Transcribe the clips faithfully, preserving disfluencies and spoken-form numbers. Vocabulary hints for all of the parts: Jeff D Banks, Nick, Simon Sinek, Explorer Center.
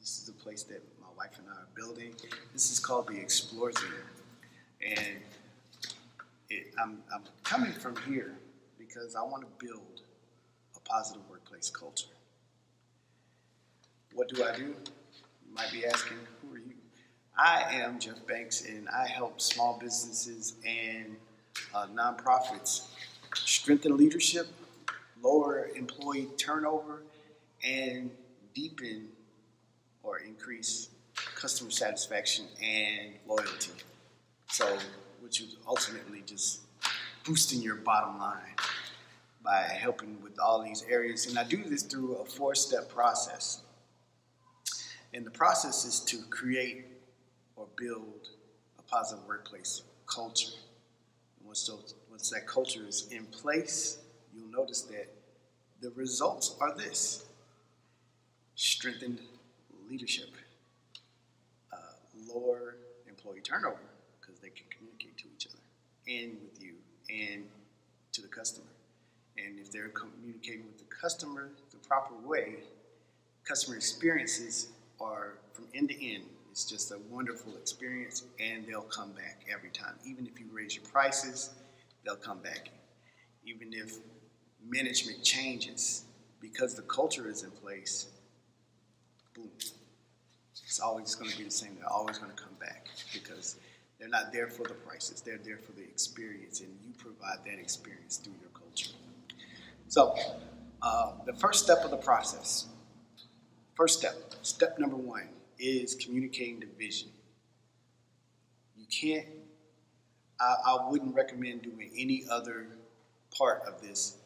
This is the place that my wife and I are building. This is called the Explorer Center. And it, I'm, I'm coming from here because I want to build a positive workplace culture. What do I do? You might be asking, who are you? I am Jeff Banks, and I help small businesses and uh, nonprofits strengthen leadership, lower employee turnover, and deepen or increase customer satisfaction and loyalty. So, which is ultimately just boosting your bottom line by helping with all these areas. And I do this through a four-step process. And the process is to create or build a positive workplace culture. And once, those, once that culture is in place, you'll notice that the results are this: strengthened leadership, uh, lower employee turnover, because they can communicate to each other and with you and to the customer. And if they're communicating with the customer the proper way, customer experiences are from end to end. It's just a wonderful experience, and they'll come back every time. Even if you raise your prices, they'll come back. Even if management changes, because the culture is in place, boom. It's always going to be the same. They're always going to come back because they're not there for the prices. They're there for the experience, and you provide that experience through your culture. So uh, the first step of the process, first step, step number one, is communicating the vision. You can't, I, I wouldn't recommend doing any other part of this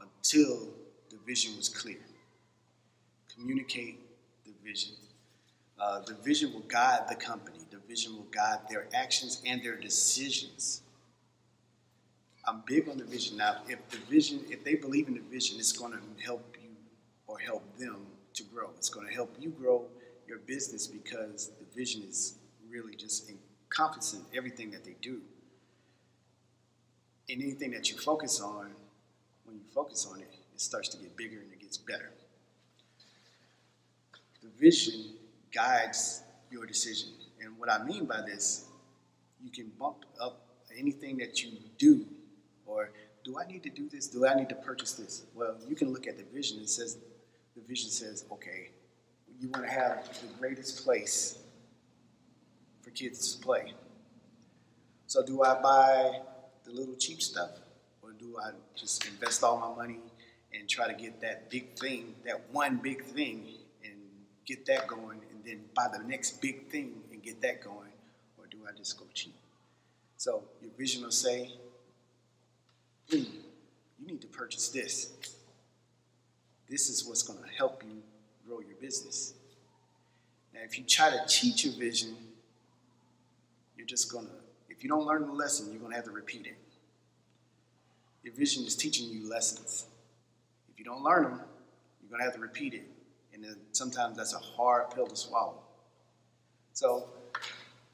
until the vision was clear. Communicate the vision. Uh, the vision will guide the company. The vision will guide their actions and their decisions. I'm big on the vision. Now, if the vision, if they believe in the vision, it's going to help you or help them to grow. It's going to help you grow your business because the vision is really just encompassing everything that they do. And anything that you focus on, when you focus on it, it starts to get bigger and it gets better. The vision guides your decision. And what I mean by this, you can bump up anything that you do, or do I need to do this? Do I need to purchase this? Well, you can look at the vision. It says, the vision says, okay, you want to have the greatest place for kids to play. So do I buy the little cheap stuff, or do I just invest all my money and try to get that big thing, that one big thing, get that going, and then buy the next big thing and get that going, or do I just go cheap? So your vision will say, hmm, you need to purchase this. This is what's going to help you grow your business. Now, if you try to cheat your vision, you're just going to, if you don't learn the lesson, you're going to have to repeat it. Your vision is teaching you lessons. If you don't learn them, you're going to have to repeat it. And then sometimes that's a hard pill to swallow. So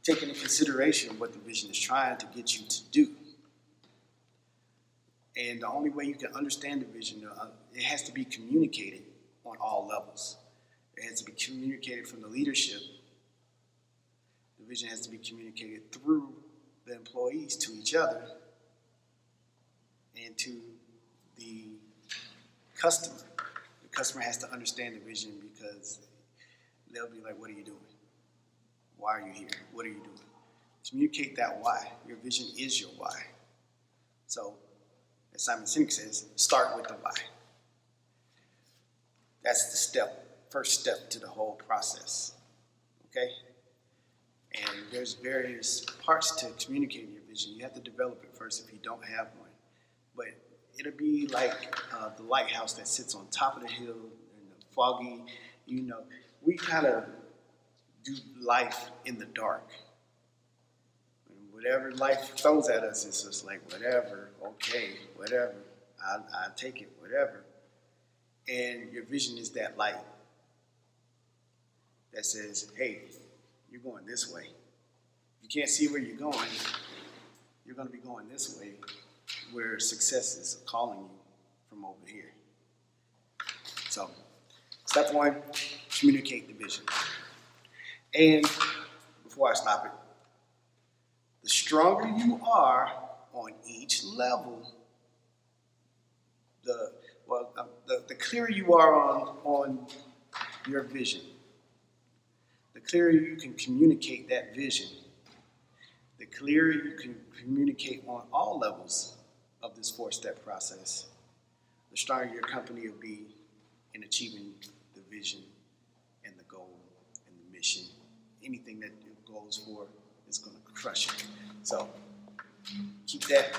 take into consideration what the vision is trying to get you to do. And the only way you can understand the vision, it has to be communicated on all levels. It has to be communicated from the leadership. The vision has to be communicated through the employees to each other and to the customer. Customer has to understand the vision, because they'll be like, what are you doing? Why are you here? What are you doing? Communicate that why. Your vision is your why. So, as Simon Sinek says, start with the why. That's the step, first step to the whole process, okay? And there's various parts to communicating your vision. You have to develop it first if you don't have one. But it'll be like uh, the lighthouse that sits on top of the hill and the foggy, you know. We kind of do life in the dark. And whatever life throws at us, it's just like, whatever, okay, whatever. I, I take it, whatever. And your vision is that light that says, hey, you're going this way. If you can't see where you're going, you're going to be going this way, where success is calling you from over here. So, step one, communicate the vision. And before I stop it, the stronger you are on each level, the well, the, the clearer you are on on your vision, the clearer you can communicate that vision, the clearer you can communicate on all levels of this four-step process, the stronger your company will be in achieving the vision and the goal and the mission. Anything that it goes for is going to crush it. So keep that,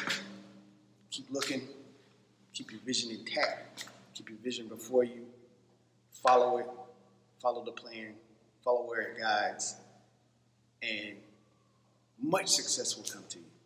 keep looking, keep your vision intact, keep your vision before you, follow it, follow the plan, follow where it guides, and much success will come to you.